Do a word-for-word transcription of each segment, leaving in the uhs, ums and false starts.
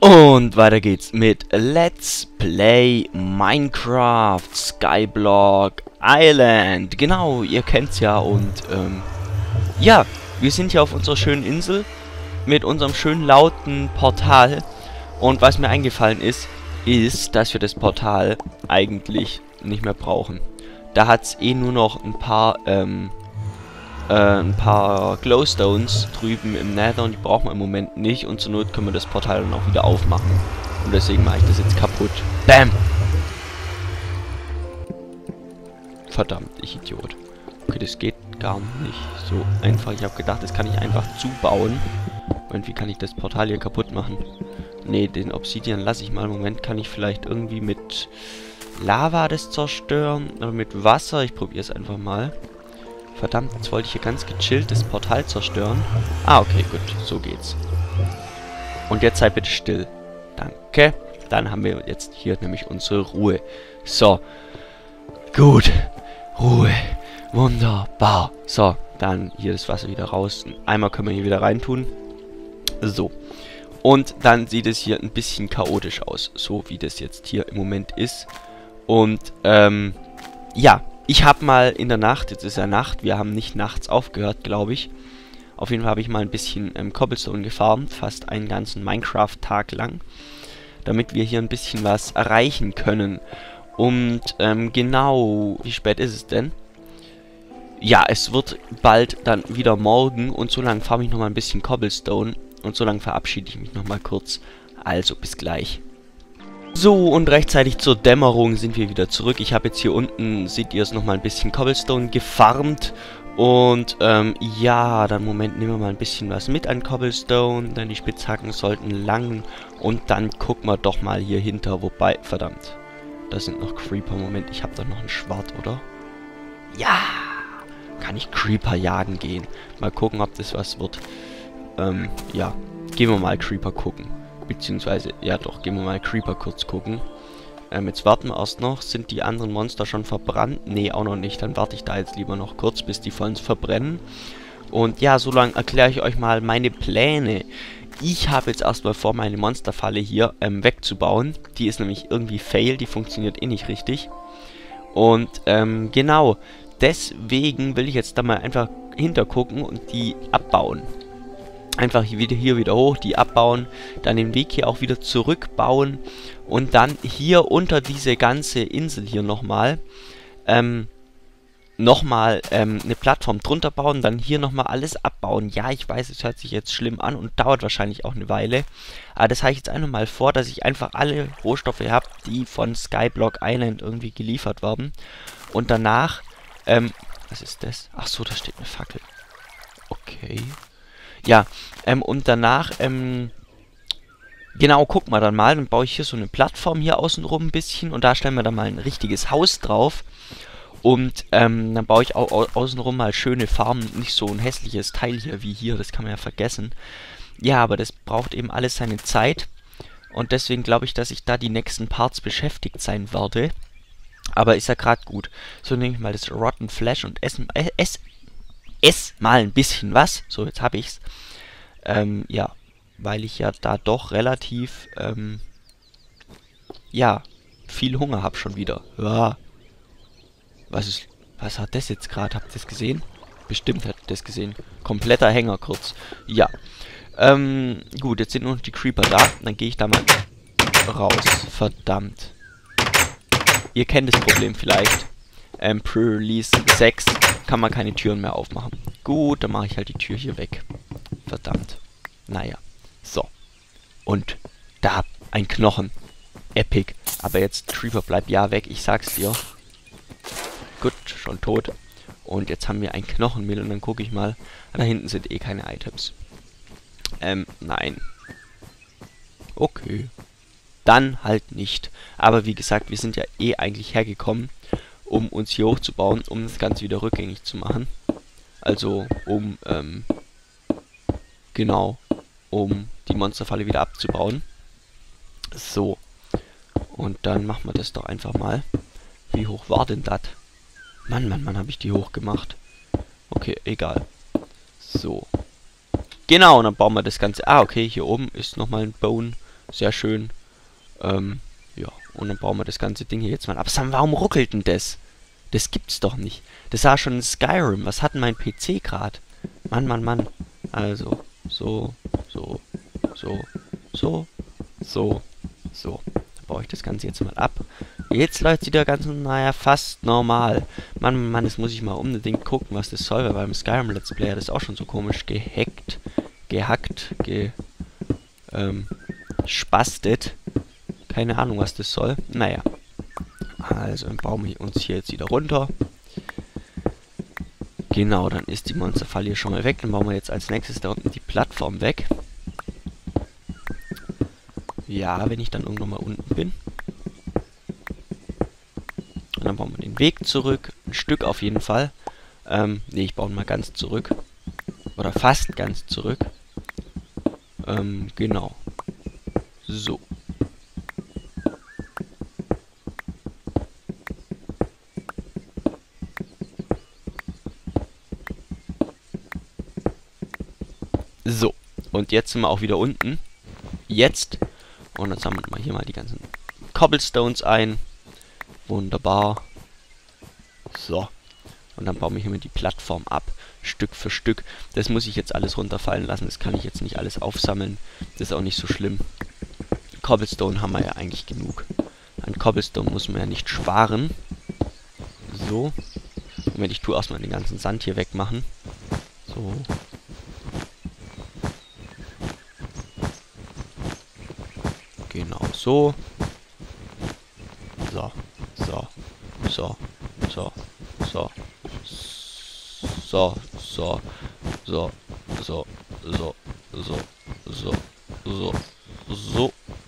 Und weiter geht's mit Let's Play Minecraft SkyBlock Island. Genau, ihr kennt's ja und ähm, ja, wir sind hier auf unserer schönen Insel mit unserem schönen lauten Portal. Und was mir eingefallen ist, ist, dass wir das Portal eigentlich nicht mehr brauchen. Da hat's eh nur noch ein paar ähm, äh, ein paar Glowstones drüben im Nether und die brauchen wir im Moment nicht. Und zur Not können wir das Portal dann auch wieder aufmachen. Und deswegen mache ich das jetzt kaputt. Bam! Verdammt, ich Idiot. Okay, das geht gar nicht so einfach. Ich habe gedacht, das kann ich einfach zubauen. Moment, wie kann ich das Portal hier kaputt machen? Ne, den Obsidian lasse ich mal. Im Moment kann ich vielleicht irgendwie mit Lava das zerstören. Oder mit Wasser. Ich probiere es einfach mal. Verdammt, jetzt wollte ich hier ganz gechillt das Portal zerstören. Ah, okay, gut. So geht's. Und jetzt seid bitte still. Danke. Dann haben wir jetzt hier nämlich unsere Ruhe. So. Gut. Ruhe. Wunderbar. So, dann hier das Wasser wieder raus. Einmal können wir hier wieder reintun. So. Und dann sieht es hier ein bisschen chaotisch aus, so wie das jetzt hier im Moment ist. Und, ähm, ja, ich habe mal in der Nacht, jetzt ist ja Nacht, wir haben nicht nachts aufgehört, glaube ich. Auf jeden Fall habe ich mal ein bisschen ähm, Cobblestone gefarmt, fast einen ganzen Minecraft-Tag lang. Damit wir hier ein bisschen was erreichen können. Und, ähm, genau, wie spät ist es denn? Ja, es wird bald dann wieder morgen und so lange farme ich nochmal ein bisschen Cobblestone. Und so lange verabschiede ich mich nochmal kurz. Also, bis gleich. So, und rechtzeitig zur Dämmerung sind wir wieder zurück. Ich habe jetzt hier unten, seht ihr es, nochmal ein bisschen Cobblestone gefarmt. Und, ähm, ja, dann, Moment, nehmen wir mal ein bisschen was mit an Cobblestone. Denn die Spitzhacken sollten lang. Und dann gucken wir doch mal hier hinter. Wobei, verdammt, da sind noch Creeper. Moment, ich habe doch noch einen Schwert, oder? Ja! Kann ich Creeper jagen gehen? Mal gucken, ob das was wird. Ähm, ja, gehen wir mal Creeper gucken. Beziehungsweise, ja doch, gehen wir mal Creeper kurz gucken. Ähm, jetzt warten wir erst noch. Sind die anderen Monster schon verbrannt? Nee, auch noch nicht. Dann warte ich da jetzt lieber noch kurz, bis die vollends verbrennen. Und ja, so lange erkläre ich euch mal meine Pläne. Ich habe jetzt erstmal vor, meine Monsterfalle hier ähm, wegzubauen. Die ist nämlich irgendwie fail, die funktioniert eh nicht richtig. Und ähm, genau, deswegen will ich jetzt da mal einfach hintergucken und die abbauen. Einfach hier wieder, hier wieder hoch, die abbauen, dann den Weg hier auch wieder zurückbauen und dann hier unter diese ganze Insel hier nochmal, ähm, nochmal ähm, eine Plattform drunter bauen, dann hier nochmal alles abbauen. Ja, ich weiß, es hört sich jetzt schlimm an und dauert wahrscheinlich auch eine Weile, aber das habe ich jetzt einfach mal vor, dass ich einfach alle Rohstoffe habe, die von Skyblock Island irgendwie geliefert werden und danach, ähm, was ist das? Ach so, da steht eine Fackel. Okay. Ja, ähm, und danach, ähm, genau, gucken wir dann mal, dann baue ich hier so eine Plattform hier außenrum ein bisschen und da stellen wir dann mal ein richtiges Haus drauf und, ähm, dann baue ich auch au außenrum mal schöne Farmen, nicht so ein hässliches Teil hier wie hier, das kann man ja vergessen. Ja, aber das braucht eben alles seine Zeit und deswegen glaube ich, dass ich da die nächsten Parts beschäftigt sein werde, aber ist ja gerade gut. So nehme ich mal das Rotten Flesh und essen, äh, essen. Ess mal ein bisschen was. So, jetzt habe ich's. Ähm, ja, weil ich ja da doch relativ, ähm, ja, viel Hunger habe schon wieder. Ja. Was ist, was hat das jetzt gerade? Habt ihr das gesehen? Bestimmt habt ihr das gesehen. Kompletter Hänger kurz. Ja. Ähm, gut, jetzt sind nur noch die Creeper da. Dann gehe ich da mal raus. Verdammt. Ihr kennt das Problem vielleicht. Ähm, Pre-Release sechs. Kann man keine Türen mehr aufmachen. Gut, dann mache ich halt die Tür hier weg. Verdammt. Naja. So. Und da ein Knochen. Epic. Aber jetzt Creeper bleibt ja weg. Ich sag's dir. Gut, schon tot. Und jetzt haben wir ein Knochenmehl und dann gucke ich mal. Da hinten sind eh keine Items. Ähm, nein. Okay. Dann halt nicht. Aber wie gesagt, wir sind ja eh eigentlich hergekommen, um uns hier hochzubauen, um das Ganze wieder rückgängig zu machen. Also, um, ähm, genau, um die Monsterfalle wieder abzubauen. So. Und dann machen wir das doch einfach mal. Wie hoch war denn das? Mann, Mann, Mann, habe ich die hoch gemacht. Okay, egal. So. Genau, und dann bauen wir das Ganze. Ah, okay, hier oben ist nochmal ein Bone. Sehr schön. Ähm, ja, und dann bauen wir das ganze Ding hier jetzt mal ab. Sam, warum ruckelt denn das? Das gibt's doch nicht. Das war schon in Skyrim. Was hat denn mein P C gerade? Mann, Mann, Mann. Also, so, so, so, so, so, so. Dann baue ich das Ganze jetzt mal ab. Jetzt läuft es wieder ganz, naja, fast normal. Mann, Mann, Mann, das muss ich mal unbedingt gucken, was das soll, weil beim Skyrim Let's Player das auch schon so komisch gehackt, gehackt, ge... ähm, spastet. Keine Ahnung, was das soll. Naja. Also, dann bauen wir uns hier jetzt wieder runter. Genau, dann ist die Monsterfalle hier schon mal weg. Dann bauen wir jetzt als nächstes da unten die Plattform weg. Ja, wenn ich dann irgendwann mal unten bin. Und dann bauen wir den Weg zurück. Ein Stück auf jeden Fall. Ähm, ne, ich baue mal ganz zurück. Oder fast ganz zurück. Ähm, genau. So. So, und jetzt sind wir auch wieder unten. Jetzt. Und dann sammeln wir hier mal die ganzen Cobblestones ein. Wunderbar. So. Und dann bauen wir hier mal die Plattform ab. Stück für Stück. Das muss ich jetzt alles runterfallen lassen. Das kann ich jetzt nicht alles aufsammeln. Das ist auch nicht so schlimm. Cobblestone haben wir ja eigentlich genug. An Cobblestone muss man ja nicht sparen. So. Moment, ich tue erstmal den ganzen Sand hier wegmachen. So. Genau so. So, so, so, so, so, so, so, so, so, so, so, so, so,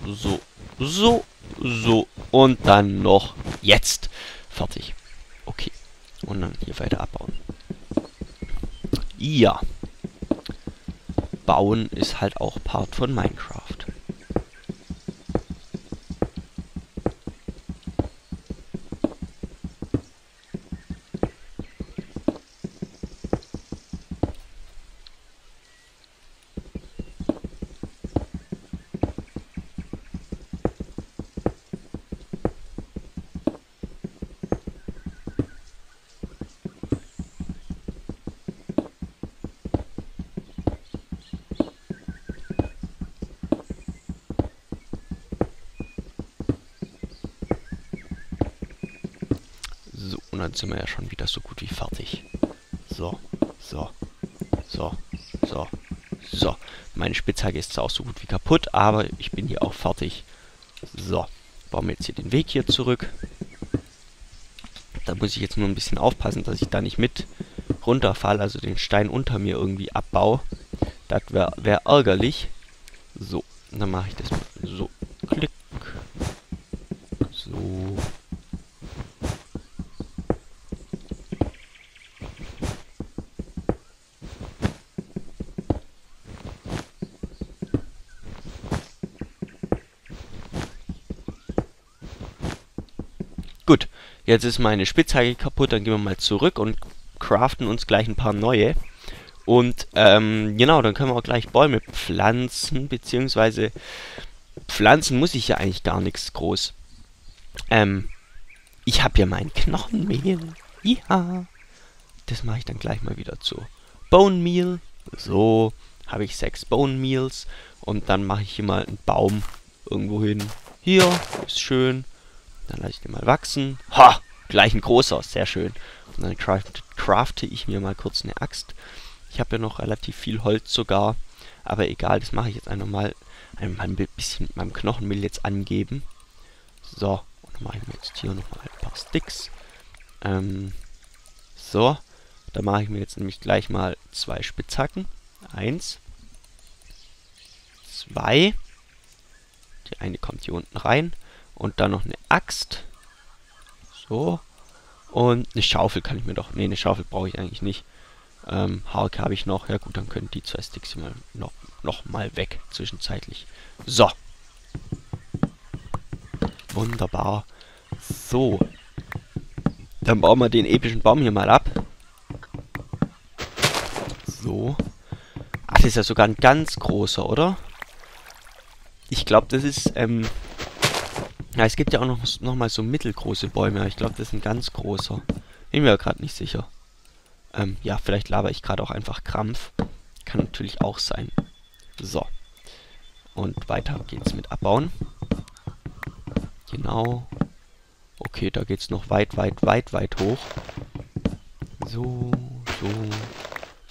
so, so, so, so und dann noch jetzt. Fertig. Okay. Und dann hier weiter abbauen. Ja. Bauen ist halt auch Part von Minecraft. Dann sind wir ja schon wieder so gut wie fertig. So, so, so, so, so. Meine Spitzhacke ist zwar auch so gut wie kaputt, aber ich bin hier auch fertig. So, bauen wir jetzt hier den Weg hier zurück. Da muss ich jetzt nur ein bisschen aufpassen, dass ich da nicht mit runterfalle, also den Stein unter mir irgendwie abbaue. Das wäre wär ärgerlich. So, dann mache ich das mal so. Klick. So. Gut, jetzt ist meine Spitzhacke kaputt, dann gehen wir mal zurück und craften uns gleich ein paar neue. Und, ähm, genau, dann können wir auch gleich Bäume pflanzen, beziehungsweise pflanzen muss ich ja eigentlich gar nichts groß. Ähm, ich habe ja mein Knochenmehl. Ja, das mache ich dann gleich mal wieder zu. Bone Meal, so, habe ich sechs Bone Meals und dann mache ich hier mal einen Baum irgendwo hin. Hier, ist schön. Dann lasse ich den mal wachsen. Ha! Gleich ein großer. Sehr schön. Und dann craft, crafte ich mir mal kurz eine Axt. Ich habe ja noch relativ viel Holz sogar. Aber egal, das mache ich jetzt einfach mal. Einmal ein bisschen mit meinem Knochenmehl jetzt angeben. So. Und dann mache ich mir jetzt hier nochmal ein paar Sticks. Ähm. So. Da mache ich mir jetzt nämlich gleich mal zwei Spitzhacken. Eins. Zwei. Die eine kommt hier unten rein. Und dann noch eine Axt. So. Und eine Schaufel kann ich mir doch... Ne, eine Schaufel brauche ich eigentlich nicht. Ähm, Harke habe ich noch. Ja gut, dann können die zwei Sticks hier mal noch, noch mal weg. Zwischenzeitlich. So. Wunderbar. So. Dann bauen wir den epischen Baum hier mal ab. So. Ach, das ist ja sogar ein ganz großer, oder? Ich glaube, das ist, ähm... ja, es gibt ja auch noch, noch mal so mittelgroße Bäume. Ich glaube, das ist ein ganz großer. Bin mir ja gerade nicht sicher. Ähm, ja, vielleicht laber ich gerade auch einfach Krampf. Kann natürlich auch sein. So. Und weiter geht's mit Abbauen. Genau. Okay, da geht's noch weit, weit, weit, weit hoch. So, so.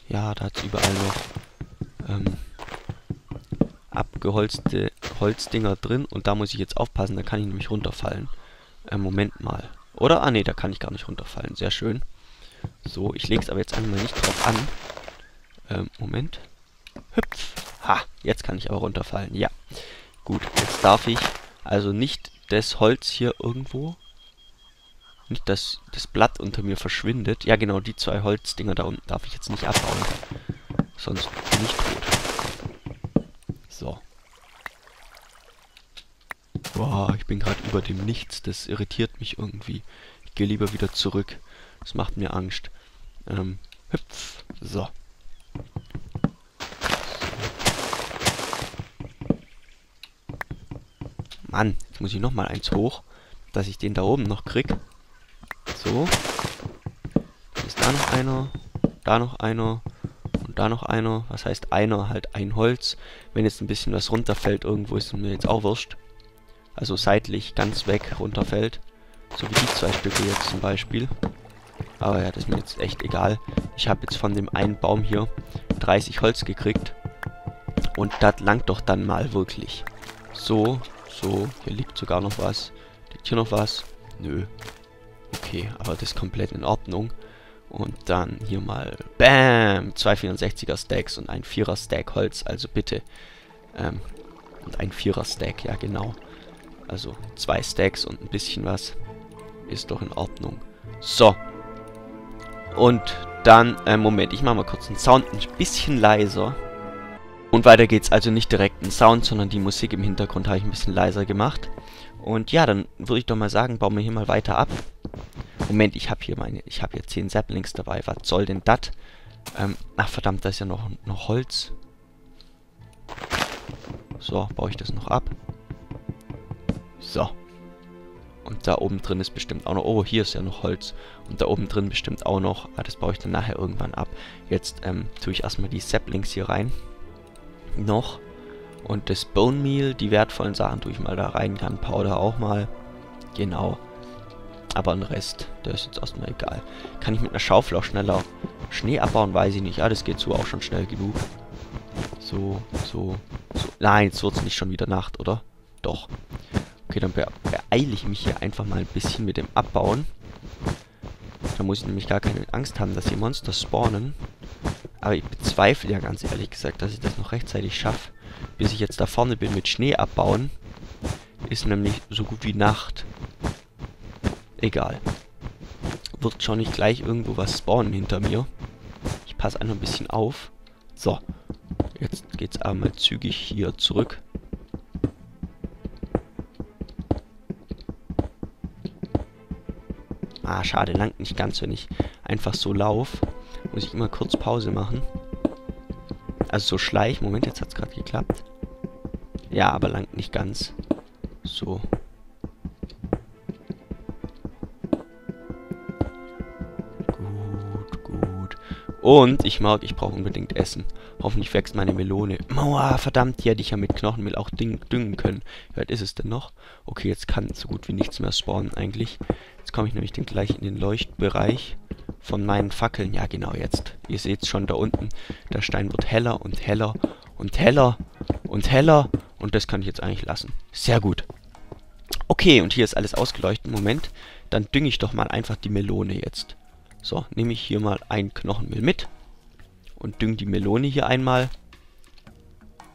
Ja, da hat's überall noch ähm, abgeholzte Holzdinger drin. Und da muss ich jetzt aufpassen, da kann ich nämlich runterfallen. Äh, Moment mal. Oder? Ah, nee, da kann ich gar nicht runterfallen. Sehr schön. So, ich lege es aber jetzt einmal nicht drauf an. Ähm, Moment. Hüpf. Ha, jetzt kann ich aber runterfallen. Ja. Gut, jetzt darf ich also nicht das Holz hier irgendwo... Nicht, dass das Blatt unter mir verschwindet. Ja, genau, die zwei Holzdinger da unten darf ich jetzt nicht abbauen. Sonst bin ich tot. So. Boah, ich bin gerade über dem Nichts. Das irritiert mich irgendwie. Ich gehe lieber wieder zurück. Das macht mir Angst. Ähm, hüpf. So. Mann, jetzt muss ich nochmal eins hoch, dass ich den da oben noch krieg. So. Ist da noch einer, da noch einer und da noch einer. Was heißt einer? Halt ein Holz. Wenn jetzt ein bisschen was runterfällt irgendwo, ist mir jetzt auch wurscht. Also seitlich ganz weg runterfällt. So wie die zwei Stücke jetzt zum Beispiel. Aber ja, das ist mir jetzt echt egal. Ich habe jetzt von dem einen Baum hier dreißig Holz gekriegt. Und das langt doch dann mal wirklich. So, so. Hier liegt sogar noch was. Liegt hier noch was? Nö. Okay, aber das ist komplett in Ordnung. Und dann hier mal, bam, zwei vierundsechziger Stacks und ein vierer Stack Holz, also bitte. Ähm, und ein vierer Stack, ja genau. Also zwei Stacks und ein bisschen was ist doch in Ordnung. So. Und dann, äh, Moment, ich mache mal kurz den Sound ein bisschen leiser. Und weiter geht's, also nicht direkt ein Sound, sondern die Musik im Hintergrund habe ich ein bisschen leiser gemacht. Und ja, dann würde ich doch mal sagen, bauen wir hier mal weiter ab. Moment, ich habe hier meine, ich habe hier zehn Saplings dabei. Was soll denn das? Ähm, ach verdammt, da ist ja noch, noch Holz. So, baue ich das noch ab. So. Und da oben drin ist bestimmt auch noch... Oh, hier ist ja noch Holz. Und da oben drin bestimmt auch noch... Ah, das baue ich dann nachher irgendwann ab. Jetzt ähm, tue ich erstmal die Saplings hier rein. Noch. Und das Bone Meal, die wertvollen Sachen tue ich mal da rein. Gunpowder auch mal. Genau. Aber den Rest, der ist jetzt erstmal egal. Kann ich mit einer Schaufel auch schneller Schnee abbauen? Weiß ich nicht. Ah, das geht so auch schon schnell genug. So, so, so. Nein, jetzt wird es nicht schon wieder Nacht, oder? Doch. Okay, dann be- beeile ich mich hier einfach mal ein bisschen mit dem Abbauen. Da muss ich nämlich gar keine Angst haben, dass hier Monster spawnen. Aber ich bezweifle ja ganz ehrlich gesagt, dass ich das noch rechtzeitig schaffe. Bis ich jetzt da vorne bin mit Schnee abbauen, ist nämlich so gut wie Nacht. Egal. Wird schon nicht gleich irgendwo was spawnen hinter mir. Ich passe einfach ein bisschen auf. So. Jetzt geht's einmal zügig hier zurück. Ah, schade. Langt nicht ganz, wenn ich einfach so laufe. Muss ich immer kurz Pause machen. Also so schleich. Moment, jetzt hat's gerade geklappt. Ja, aber langt nicht ganz. So. Und ich mag, ich brauche unbedingt Essen. Hoffentlich wächst meine Melone. Mauer, verdammt, die hätte ich ja mit Knochenmehl auch düngen können. Wie weit ist es denn noch? Okay, jetzt kann so gut wie nichts mehr spawnen eigentlich. Jetzt komme ich nämlich dann gleich in den Leuchtbereich von meinen Fackeln. Ja, genau jetzt. Ihr seht es schon da unten. Der Stein wird heller und heller und heller und heller. Und das kann ich jetzt eigentlich lassen. Sehr gut. Okay, und hier ist alles ausgeleuchtet. Moment, dann dünge ich doch mal einfach die Melone jetzt. So, nehme ich hier mal ein Knochenmehl mit und dünge die Melone hier einmal.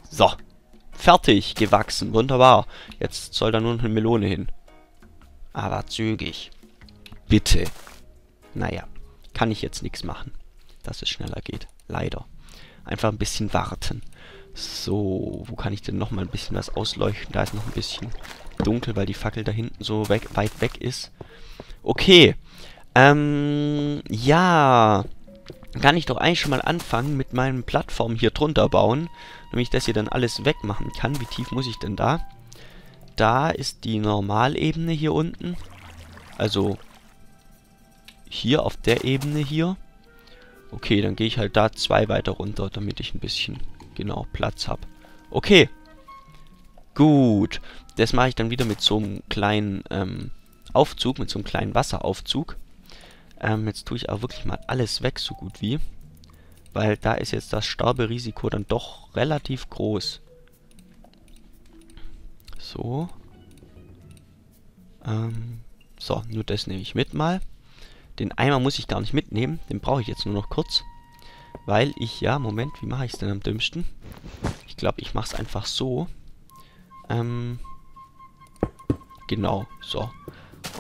So, fertig, gewachsen, wunderbar. Jetzt soll da nur eine Melone hin. Aber zügig. Bitte. Naja, kann ich jetzt nichts machen, dass es schneller geht, leider. Einfach ein bisschen warten. So, wo kann ich denn nochmal ein bisschen was ausleuchten? Da ist noch ein bisschen dunkel, weil die Fackel da hinten so weg, weit weg ist. Okay. Ähm, ja, Dann kann ich doch eigentlich schon mal anfangen mit meinen Plattformen hier drunter bauen. Nämlich, dass ihr dann alles wegmachen kann. Wie tief muss ich denn da? Da ist die Normalebene hier unten. Also hier auf der Ebene hier. Okay, dann gehe ich halt da zwei weiter runter, damit ich ein bisschen genau Platz habe. Okay. Gut. Das mache ich dann wieder mit so einem kleinen ähm, Aufzug, mit so einem kleinen Wasseraufzug. Ähm, jetzt tue ich auch wirklich mal alles weg, so gut wie. Weil da ist jetzt das Sterberisiko dann doch relativ groß. So. Ähm, so, nur das nehme ich mit mal. Den Eimer muss ich gar nicht mitnehmen. Den brauche ich jetzt nur noch kurz. Weil ich, ja, Moment, wie mache ich es denn am dümmsten? Ich glaube, ich mache es einfach so. Ähm, genau, so.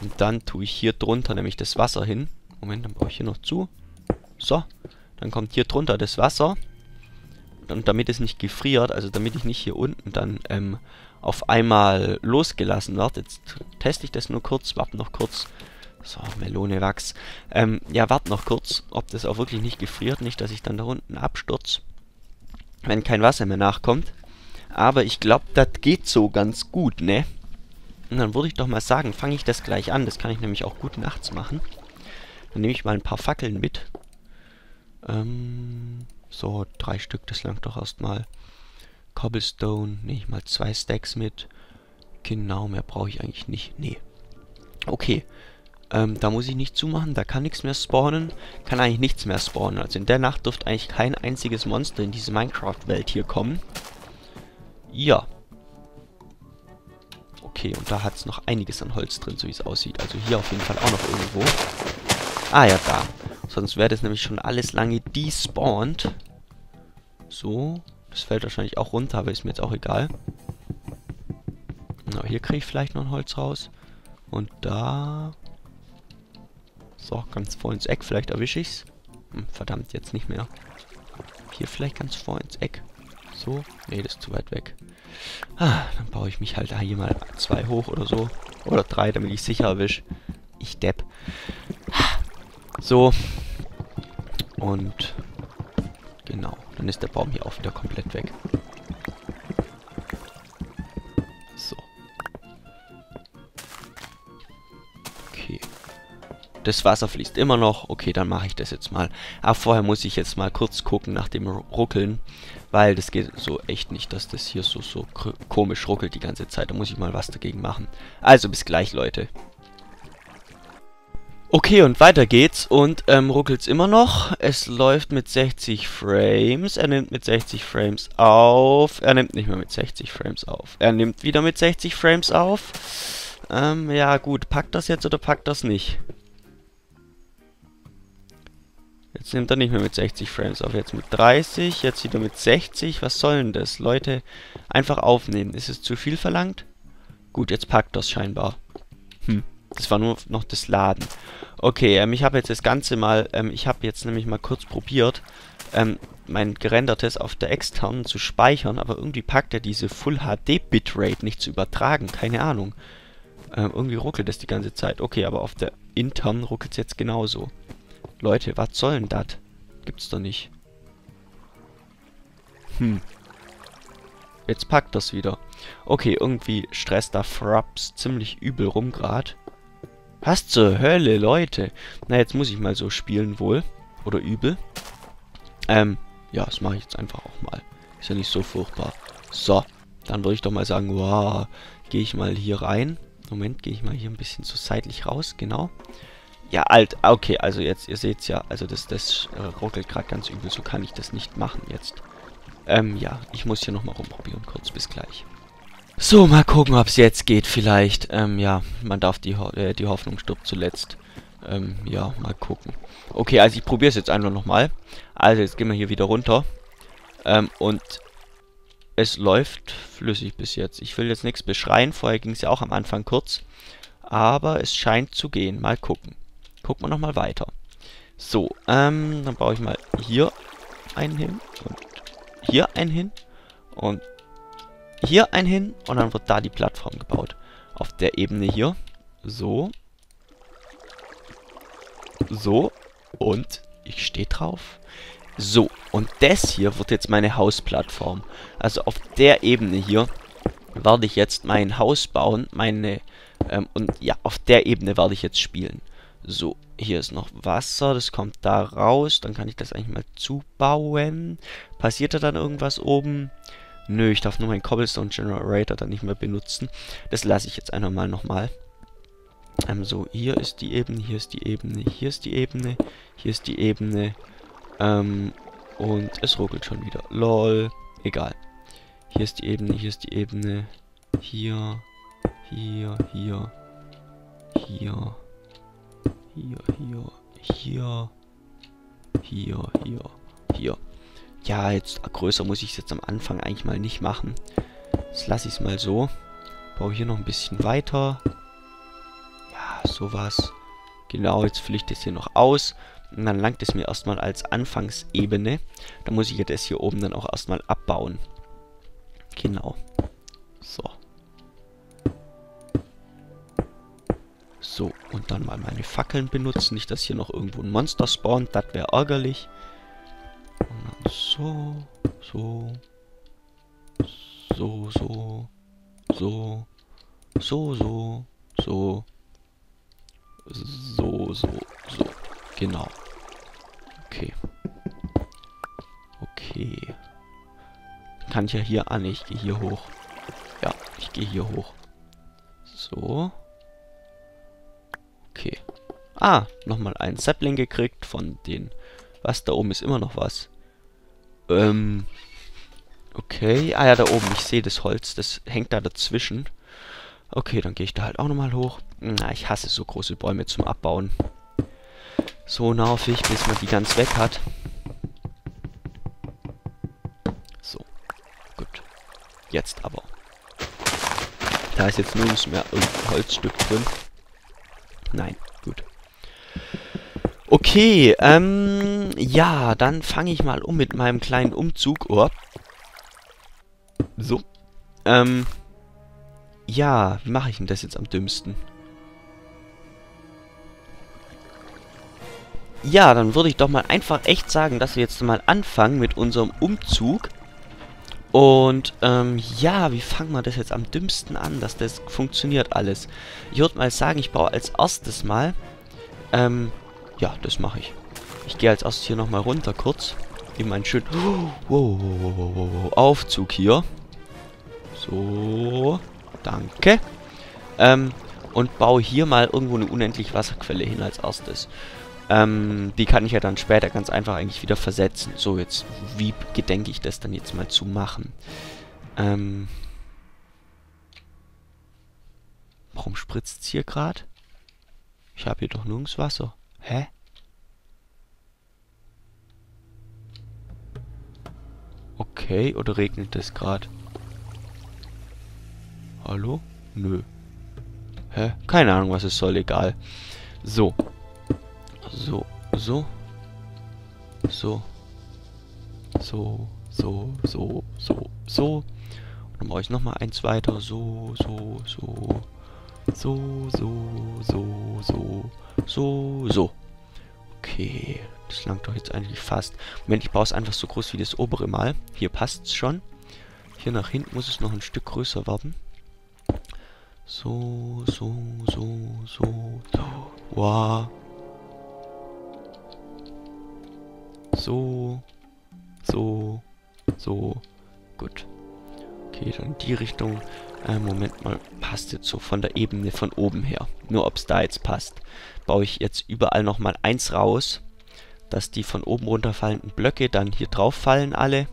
Und dann tue ich hier drunter nämlich das Wasser hin. Moment, dann brauche ich hier noch zu. So, dann kommt hier drunter das Wasser. Und damit es nicht gefriert, also damit ich nicht hier unten dann ähm, auf einmal losgelassen werde. Jetzt teste ich das nur kurz, warte noch kurz. So, Melonewachs. Ähm, ja, warte noch kurz, ob das auch wirklich nicht gefriert. Nicht, dass ich dann da unten abstürze, wenn kein Wasser mehr nachkommt. Aber ich glaube, das geht so ganz gut, ne? Und dann würde ich doch mal sagen, fange ich das gleich an. Das kann ich nämlich auch gut nachts machen. Dann nehme ich mal ein paar Fackeln mit. Ähm, so, drei Stück, das langt doch erstmal. Cobblestone, nehme ich mal zwei Stacks mit. Genau, mehr brauche ich eigentlich nicht. Nee. Okay. Ähm, da muss ich nicht zumachen, da kann nichts mehr spawnen. Kann eigentlich nichts mehr spawnen. Also in der Nacht dürfte eigentlich kein einziges Monster in diese Minecraft-Welt hier kommen. Ja. Okay, und da hat es noch einiges an Holz drin, so wie es aussieht. Also hier auf jeden Fall auch noch irgendwo. Ah ja, da. Sonst wäre das nämlich schon alles lange despawned. So. Das fällt wahrscheinlich auch runter, aber ist mir jetzt auch egal. Na, hier kriege ich vielleicht noch ein Holz raus. Und da... So, ganz vor ins Eck, vielleicht erwische ich's. Hm, verdammt, jetzt nicht mehr. Hier vielleicht ganz vor ins Eck. So, nee, das ist zu weit weg. Ah, dann baue ich mich halt da hier mal zwei hoch oder so. Oder drei, damit ich sicher erwische. Ich depp. So. Und genau, dann ist der Baum hier auch wieder komplett weg. So. Okay. Das Wasser fließt immer noch. Okay, dann mache ich das jetzt mal. Aber vorher muss ich jetzt mal kurz gucken nach dem Ruckeln. Weil das geht so echt nicht, dass das hier so, so komisch ruckelt die ganze Zeit. Da muss ich mal was dagegen machen. Also bis gleich, Leute. Okay, und weiter geht's. Und ähm, ruckelt's immer noch. Es läuft mit sechzig Frames. Er nimmt mit sechzig Frames auf. Er nimmt nicht mehr mit sechzig Frames auf. Er nimmt wieder mit sechzig Frames auf. Ähm, ja gut. Packt das jetzt oder packt das nicht? Jetzt nimmt er nicht mehr mit sechzig Frames auf, jetzt mit dreißig, jetzt wieder mit sechzig. Was soll denn das? Leute, einfach aufnehmen. Ist es zu viel verlangt? Gut, jetzt packt das scheinbar. Hm, das war nur noch das Laden. Okay, ähm, ich habe jetzt das Ganze mal, ähm, ich habe jetzt nämlich mal kurz probiert, ähm, mein gerendertes auf der externen zu speichern, aber irgendwie packt er diese Full H D Bitrate nicht zu übertragen. Keine Ahnung. Ähm, irgendwie ruckelt das die ganze Zeit. Okay, aber auf der internen ruckelt es jetzt genauso. Leute, was soll denn das? Gibt's doch nicht. Hm. Jetzt packt das wieder. Okay, irgendwie stresst da Fraps ziemlich übel rum gerade. Was zur Hölle, Leute? Na, jetzt muss ich mal so spielen wohl. Oder übel. Ähm, ja, das mache ich jetzt einfach auch mal. Ist ja nicht so furchtbar. So, dann würde ich doch mal sagen, wow, gehe ich mal hier rein. Moment, gehe ich mal hier ein bisschen so seitlich raus, genau. Ja, alt. Okay, also jetzt, ihr seht's ja. Also das, das äh, ruckelt gerade ganz übel. So kann ich das nicht machen jetzt. Ähm, ja. Ich muss hier nochmal rumprobieren. Kurz, bis gleich. So, mal gucken, ob's jetzt geht vielleicht. Ähm, ja. Man darf die, Ho äh, die Hoffnung stirbt zuletzt. Ähm, ja. Mal gucken. Okay, also ich probiere es jetzt einfach nochmal. Also jetzt gehen wir hier wieder runter. Ähm, und... Es läuft flüssig bis jetzt. Ich will jetzt nichts beschreien. Vorher ging's ja auch am Anfang kurz. Aber es scheint zu gehen. Mal gucken. Gucken wir nochmal weiter. So, ähm, dann baue ich mal hier einen hin und hier einen hin und hier einen hin und dann wird da die Plattform gebaut. Auf der Ebene hier. So. So. Und Ich stehe drauf. So, und das hier wird jetzt meine Hausplattform. Also auf der Ebene hier werde ich jetzt mein Haus bauen. Meine, ähm, und ja, auf der Ebene werde ich jetzt spielen. So, hier ist noch Wasser, das kommt da raus. Dann kann ich das eigentlich mal zubauen. Passiert da dann irgendwas oben? Nö, ich darf nur meinen Cobblestone Generator dann nicht mehr benutzen. Das lasse ich jetzt einfach mal nochmal. Ähm, so, hier ist die Ebene, hier ist die Ebene, hier ist die Ebene, hier ist die Ebene. Ähm, und es ruckelt schon wieder. Lol. Egal. Hier ist die Ebene, hier ist die Ebene. Hier, hier, hier, hier, hier, hier, hier, hier, hier, hier. Ja, jetzt größer muss ich es jetzt am Anfang eigentlich mal nicht machen. Jetzt lasse ich es mal so. Baue hier noch ein bisschen weiter. Ja, sowas. Genau, jetzt fülle ich das hier noch aus. Und dann langt es mir erstmal als Anfangsebene. Dann muss ich ja das hier oben dann auch erstmal abbauen. Genau. So. So, und dann mal meine Fackeln benutzen. Nicht, dass hier noch irgendwo ein Monster spawnt. Das wäre ärgerlich. Und dann so, so, so, so, so, so, so, so, so, so, so. Genau. Okay. Okay. Kann ich ja hier an. Ah, ich gehe hier hoch. Ja, ich gehe hier hoch. So. Okay. Ah, nochmal ein Sapling gekriegt von den... Was, da oben ist immer noch was. Ähm. Okay. Ah ja, da oben. Ich sehe das Holz. Das hängt da dazwischen. Okay, dann gehe ich da halt auch nochmal hoch. Na, ich hasse so große Bäume zum Abbauen. So nervig, bis man die ganz weg hat. So. Gut. Jetzt aber. Da ist jetzt nirgends mehr irgendein Holzstück drin. Nein. Gut. Okay, ähm, ja, dann fange ich mal um mit meinem kleinen Umzug. Oh. So. Ähm. Ja, wie mache ich denn das jetzt am dümmsten? Ja, dann würde ich doch mal einfach echt sagen, dass wir jetzt mal anfangen mit unserem Umzug. Und, ähm, ja, wie fangen wir das jetzt am dümmsten an, dass das funktioniert alles? Ich würde mal sagen, ich baue als erstes mal, ähm, ja, das mache ich. Ich gehe als erstes hier nochmal runter kurz. Eben einen schönen, wow, wow, wow, wow, wow, wow, Aufzug hier. So, danke. Ähm, und baue hier mal irgendwo eine unendliche Wasserquelle hin als erstes. Ähm, die kann ich ja dann später ganz einfach eigentlich wieder versetzen. So, jetzt, wie gedenke ich das dann jetzt mal zu machen? Ähm. Warum spritzt es hier gerade? Ich habe hier doch nirgends Wasser. Hä? Okay, oder regnet es gerade? Hallo? Nö. Hä? Keine Ahnung, was es soll, egal. So. So, so, so, so, so, so, so, so. Und dann brauche ich nochmal eins weiter. So, so, so, so, so, so, so, so, so. Okay, das langt doch jetzt eigentlich fast. Moment, ich baue es einfach so groß wie das obere Mal. Hier passt es schon. Hier nach hinten muss es noch ein Stück größer werden. So, so, so, so, so. Wow. So, so, so, gut. Okay, dann die Richtung. Äh, Moment mal, passt jetzt so von der Ebene von oben her. Nur ob es da jetzt passt. Baue ich jetzt überall nochmal eins raus, dass die von oben runterfallenden Blöcke dann hier drauf fallen alle.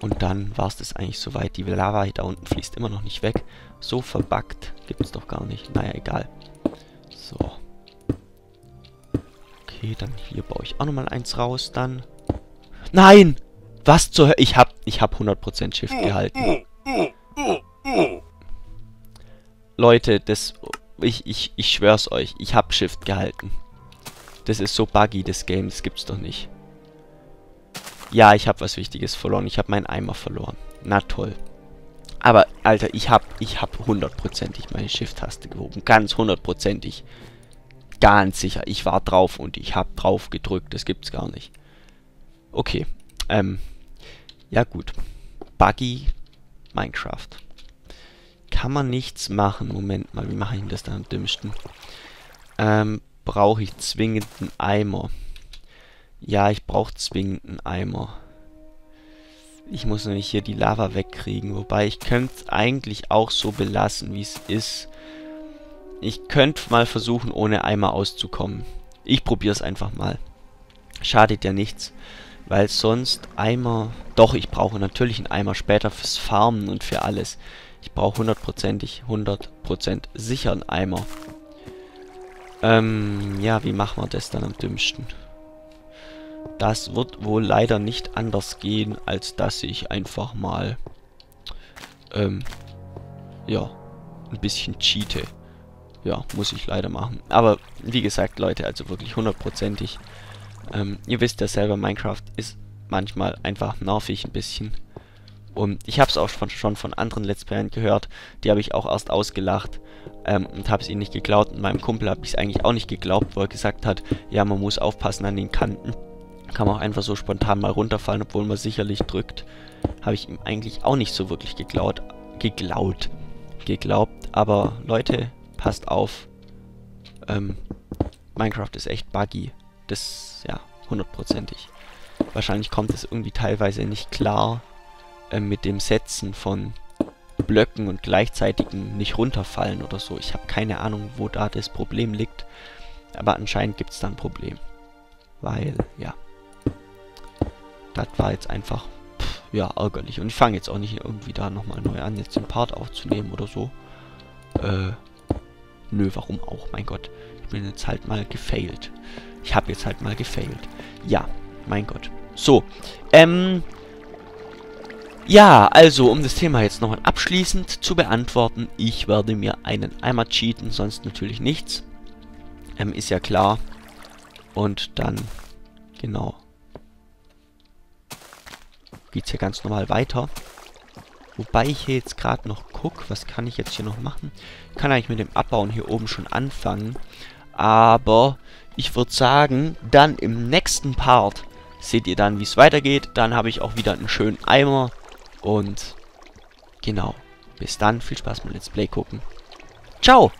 Und dann war es das eigentlich soweit. Die Lava da unten fließt immer noch nicht weg. So verbuggt gibt es doch gar nicht. Naja, egal. So. Okay, dann hier baue ich auch nochmal eins raus, dann... Nein! Was zur Hölle? Ich hab, ich hab hundert Prozent Shift gehalten. Leute, das... Ich, ich, ich schwör's euch, ich hab Shift gehalten. Das ist so buggy, das Game, das gibt's doch nicht. Ja, ich hab was Wichtiges verloren, ich hab meinen Eimer verloren. Na toll. Aber, Alter, ich hab, ich hab hundertprozentig meine Shift-Taste gehoben. Ganz hundertprozentig. ganz sicher. Ich war drauf und ich habe drauf gedrückt. Das gibt's gar nicht. Okay. Ähm. Ja gut. Buggy Minecraft. Kann man nichts machen. Moment mal, wie mache ich denn das da am dümmsten? Ähm, brauche ich zwingend einen Eimer. Ja, ich brauche zwingend einen Eimer. Ich muss nämlich hier die Lava wegkriegen. Wobei, ich könnte es eigentlich auch so belassen, wie es ist. Ich könnte mal versuchen, ohne Eimer auszukommen. Ich probiere es einfach mal. Schadet ja nichts. Weil sonst Eimer... Doch, ich brauche natürlich einen Eimer später fürs Farmen und für alles. Ich brauche hundertprozentig, hundert Prozent sicher einen Eimer. Ähm, ja, wie machen wir das dann am dümmsten? Das wird wohl leider nicht anders gehen, als dass ich einfach mal, ähm, ja, ein bisschen cheate. Ja, muss ich leider machen. Aber, wie gesagt, Leute, also wirklich hundertprozentig. Ähm, ihr wisst ja selber, Minecraft ist manchmal einfach nervig ein bisschen. Und ich habe es auch schon, schon von anderen Let's Playern gehört. Die habe ich auch erst ausgelacht ähm, und habe es ihnen nicht geglaubt. Und meinem Kumpel habe ich es eigentlich auch nicht geglaubt, wo er gesagt hat, ja, man muss aufpassen an den Kanten. Kann man auch einfach so spontan mal runterfallen, obwohl man sicherlich drückt. Habe ich ihm eigentlich auch nicht so wirklich geglaubt. Geglaubt. Geglaubt. Aber Leute, passt auf. Ähm, Minecraft ist echt buggy. Das, ja, hundertprozentig. Wahrscheinlich kommt es irgendwie teilweise nicht klar mit dem Setzen von Blöcken und gleichzeitigen nicht runterfallen oder so. Ich habe keine Ahnung, wo da das Problem liegt. Aber anscheinend gibt es da ein Problem. Weil, ja. Das war jetzt einfach, pff, ja, ärgerlich. Und ich fange jetzt auch nicht irgendwie da nochmal neu an, jetzt den Part aufzunehmen oder so. Äh, nö, warum auch? Mein Gott. Ich bin jetzt halt mal gefailt. Ich habe jetzt halt mal gefailt. Ja, mein Gott. So, ähm... ja, also, um das Thema jetzt nochmal abschließend zu beantworten, ich werde mir einen Eimer cheaten, sonst natürlich nichts. Ähm, ist ja klar. Und dann, genau, geht's hier ganz normal weiter. Wobei ich hier jetzt gerade noch gucke, was kann ich jetzt hier noch machen? Ich kann eigentlich mit dem Abbauen hier oben schon anfangen. Aber ich würde sagen, dann im nächsten Part seht ihr dann, wie es weitergeht. Dann habe ich auch wieder einen schönen Eimer. Und genau, bis dann. Viel Spaß beim Let's Play gucken. Ciao!